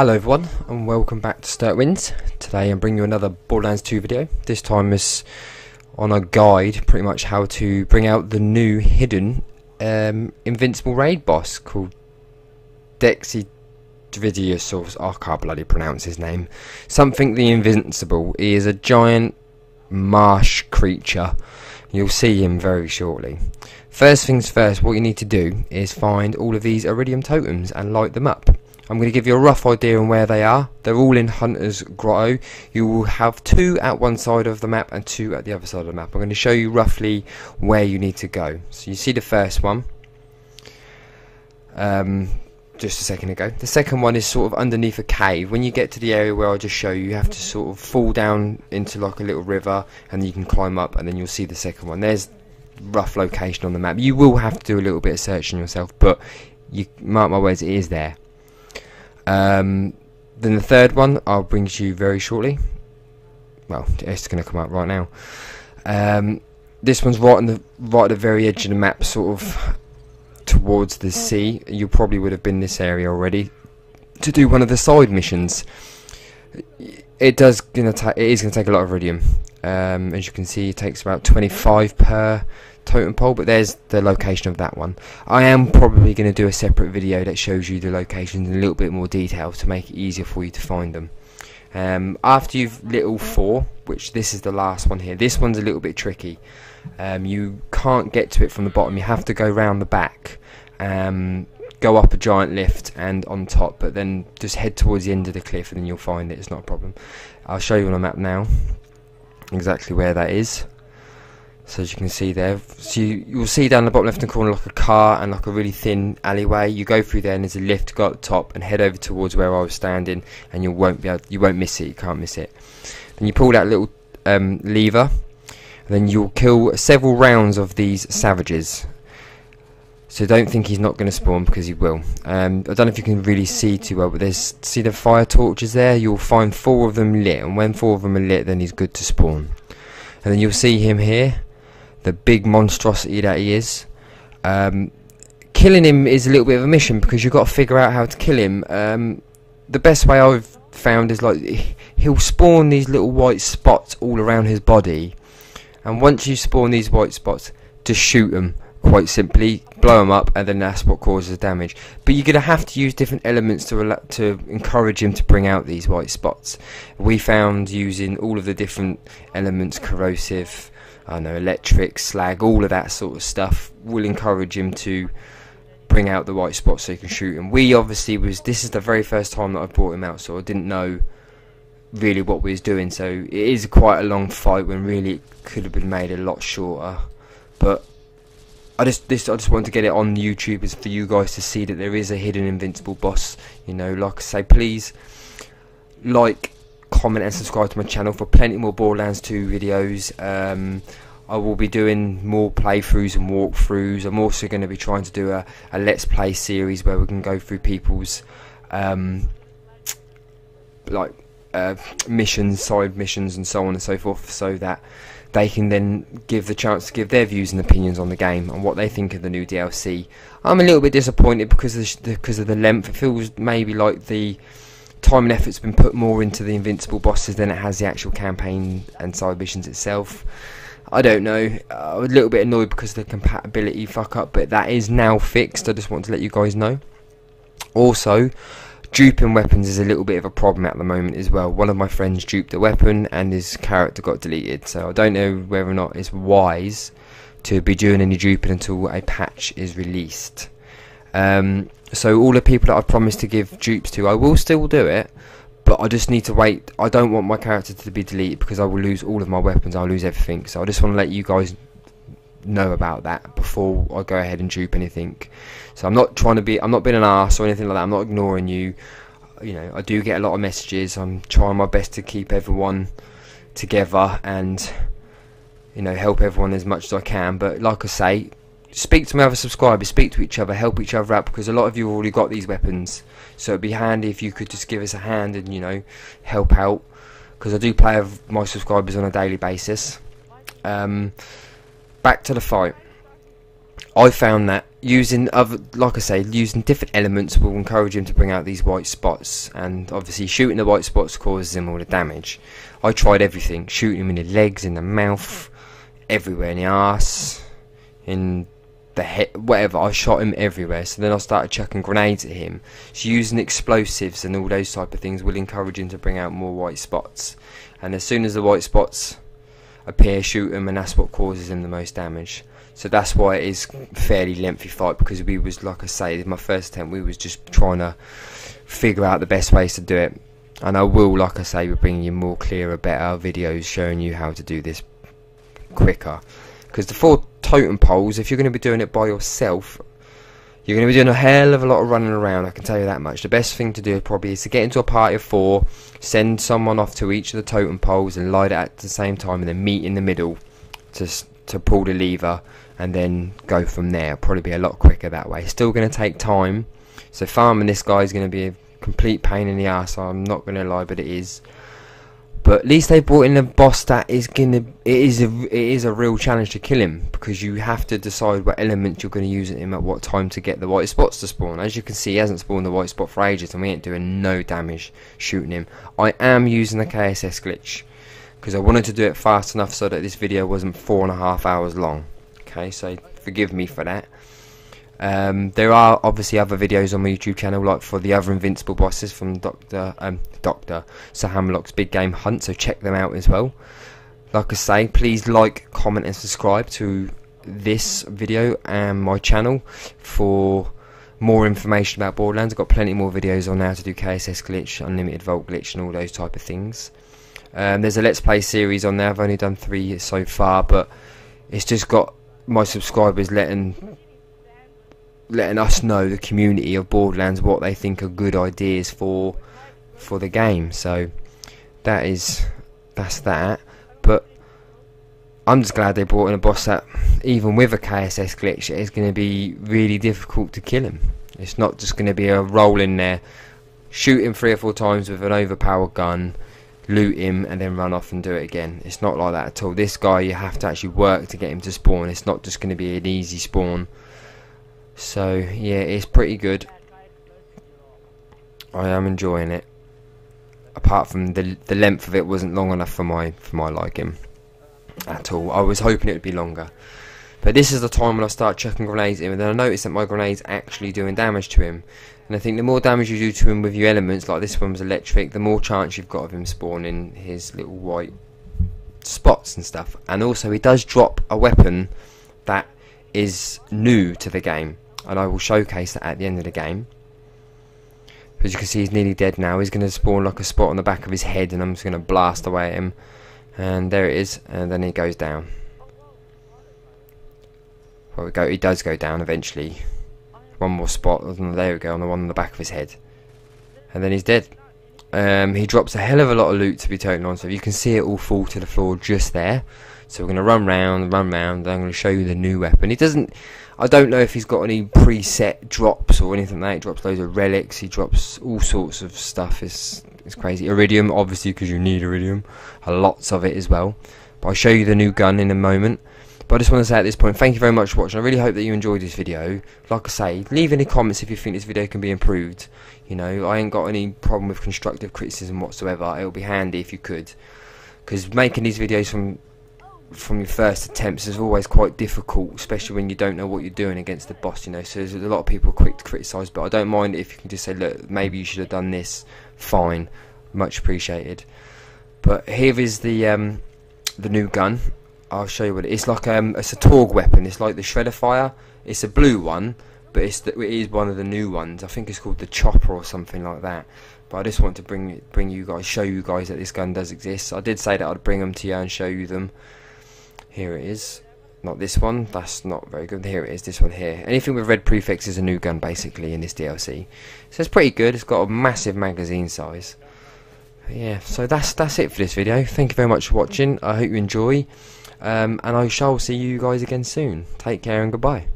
Hello everyone and welcome back to Sturtwins. Today I'm bringing you another Borderlands 2 video. This time it's on a guide pretty much how to bring out the new hidden invincible raid boss called Dexiduous, or I can't bloody pronounce his name. Something the Invincible. He is a giant marsh creature. You'll see him very shortly. First things first, what you need to do is find all of these iridium totems and light them up. I'm going to give you a rough idea on where they are. They're all in Hunter's Grotto. You will have two at one side of the map and two at the other side of the map. I'm going to show you roughly where you need to go. So you see the first one just a second ago. The second one is sort of underneath a cave. When you get to the area where I just show you, you have to sort of fall down into like a little river and you can climb up and then you'll see the second one. There's rough location on the map. You will have to do a little bit of searching yourself, but you mark my words, it is there. Then the third one I'll bring to you very shortly. Well, it's going to come out right now. This one's right at the very edge of the map, sort of towards the sea. You probably would have been in this area already to do one of the side missions. It is going to take a lot of iridium. As you can see, it takes about 25 per totem pole, but there's the location of that one. I am probably going to do a separate video that shows you the locations in a little bit more detail to make it easier for you to find them. After you've lit all four, which this is the last one here, this one's a little bit tricky. You can't get to it from the bottom, you have to go round the back, go up a giant lift and on top, but then just head towards the end of the cliff and then you'll find it. It's not a problem. I'll show you on a map now exactly where that is. So as you can see there, so you'll see down the bottom left hand corner like a car and like a really thin alleyway. You go through there and there's a lift to go up the top and head over towards where I was standing, and you won't miss it. You can't miss it. Then you pull that little lever and then you'll kill several rounds of these savages. So don't think he's not going to spawn, because he will. I don't know if you can really see too well, but there's, see the fire torches there? You'll find four of them lit, and when four of them are lit, then he's good to spawn. And then you'll see him here, the big monstrosity that he is. Killing him is a little bit of a mission, because you've got to figure out how to kill him. The best way I've found is, like, he'll spawn these little white spots all around his body, and once you spawn these white spots, just shoot them. Quite simply, blow them up, and then that's what causes damage. But you're going to have to use different elements to encourage him to bring out these white spots. We found using all of the different elements, corrosive, I don't know, electric, slag, all of that sort of stuff will encourage him to bring out the white spots so you can shoot him. We obviously this is the very first time that I brought him out, so I didn't know really what we was doing. So it is quite a long fight when really it could have been made a lot shorter, but I just want to get it on YouTube is for you guys to see that there is a hidden invincible boss. You know, like I say, please like, comment and subscribe to my channel for plenty more Borderlands 2 videos. I will be doing more playthroughs and walkthroughs. I'm also going to be trying to do a Let's Play series where we can go through people's missions, side missions and so on and so forth, so that they can then give the chance to give their views and opinions on the game and what they think of the new DLC. I'm a little bit disappointed because of the length. It feels maybe like the time and effort's been put more into the invincible bosses than it has the actual campaign and side missions itself. I don't know. I'm a little bit annoyed because of the compatibility fuck up, but that is now fixed. I just want to let you guys know. Also, duping weapons is a little bit of a problem at the moment as well. One of my friends duped a weapon and his character got deleted, so I don't know whether or not it's wise to be doing any duping until a patch is released. So all the people that I've promised to give dupes to, I will still do it, but I just need to wait. I don't want my character to be deleted because I will lose all of my weapons, I'll lose everything, so I just want to let you guys know about that before I go ahead and dupe anything. So I'm not being an arse or anything like that. I'm not ignoring you. You know, I do get a lot of messages. I'm trying my best to keep everyone together and, you know, help everyone as much as I can. But like I say, speak to my other subscribers, speak to each other, help each other out, because a lot of you have already got these weapons, so it'd be handy if you could just give us a hand and, you know, help out, because I do play with my subscribers on a daily basis. Back to the fight. I found that using other, like I say, using different elements will encourage him to bring out these white spots, and obviously shooting the white spots causes him all the damage. I tried everything, shooting him in the legs, in the mouth, everywhere, in the arse, in the head, whatever. I shot him everywhere. So then I started chucking grenades at him. So using explosives and all those type of things will encourage him to bring out more white spots, and as soon as the white spots appear, shoot him, and that's what causes him the most damage. So that's why it is fairly lengthy fight, because we was, like I say, my first attempt, we was just trying to figure out the best ways to do it. And I will, like I say, be bringing you more clearer, better videos showing you how to do this quicker. Because the 4 totem poles, if you're going to be doing it by yourself, you're going to be doing a hell of a lot of running around, I can tell you that much. The best thing to do probably is to get into a party of 4, send someone off to each of the totem poles and light it at the same time, and then meet in the middle to pull the lever and then go from there. It'll probably be a lot quicker that way. It's still going to take time, so farming this guy is going to be a complete pain in the ass, I'm not going to lie, but it is. But at least they brought in a boss that is gonna, it is a real challenge to kill him, because you have to decide what element you're going to use at him at what time to get the white spots to spawn. As you can see, he hasn't spawned the white spot for ages, and we ain't doing no damage shooting him. I am using the KSS glitch because I wanted to do it fast enough so that this video wasn't 4.5 hours long. Okay, so forgive me for that. There are obviously other videos on my YouTube channel, like for the other invincible bosses from Dr. Sir Hamlock's Big Game Hunt, so check them out as well. Like I say, please like, comment and subscribe to this video and my channel for more information about Borderlands. I've got plenty more videos on how to do KSS glitch, unlimited vault glitch and all those type of things. There's a Let's Play series on there, I've only done 3 so far, but it's just got my subscribers letting us know, the community of Borderlands, what they think are good ideas for the game. So that's that. But I'm just glad they brought in a boss that, even with a KSS glitch, it's going to be really difficult to kill him. It's not just going to be a roll in there, shoot him 3 or 4 times with an overpowered gun, loot him and then run off and do it again. It's not like that at all. This guy, you have to actually work to get him to spawn. It's not just going to be an easy spawn. So yeah, it's pretty good. I am enjoying it. Apart from the length of it wasn't long enough for my liking at all. I was hoping it would be longer. But this is the time when I start chucking grenades at him, and then I notice that my grenades actually doing damage to him. And I think the more damage you do to him with your elements, like this one was electric, the more chance you've got of him spawning his little white spots and stuff. And also he does drop a weapon that is new to the game, and I will showcase that at the end of the game. As you can see, he's nearly dead now. He's going to spawn like a spot on the back of his head, and I'm just going to blast away at him, and there it is, and then he goes down. Well, we go, he does go down eventually. One more spot, there we go, on the one on the back of his head, and then he's dead. He drops a hell of a lot of loot, to be totally honest, so you can see it all fall to the floor just there. So we're going to run round, and I'm going to show you the new weapon. He doesn't, I don't know if he's got any preset drops or anything like that. He drops loads of relics, he drops all sorts of stuff, it's crazy. Iridium, obviously, because you need iridium, lots of it as well. But I'll show you the new gun in a moment. But I just want to say at this point, thank you very much for watching. I really hope that you enjoyed this video. Like I say, leave any comments if you think this video can be improved. You know, I ain't got any problem with constructive criticism whatsoever. It'll be handy if you could, because making these videos from your first attempts is always quite difficult, especially when you don't know what you're doing against the boss, you know. So there's a lot of people quick to criticise, but I don't mind if you can just say, look, maybe you should have done this, fine, much appreciated. But here is the new gun. I'll show you what it is. It's like it's a Torg weapon. It's like the Shreddifier. It's a blue one, but it is one of the new ones. I think it's called the Chopper or something like that. But I just want to show you guys that this gun does exist. I did say that I'd bring them to you and show you them. Here it is. Not this one, that's not very good. Here it is, this one here. Anything with red prefix is a new gun basically in this DLC. So it's pretty good. It's got a massive magazine size. But yeah, so that's it for this video. Thank you very much for watching. I hope you enjoy. And I shall see you guys again soon. Take care and goodbye.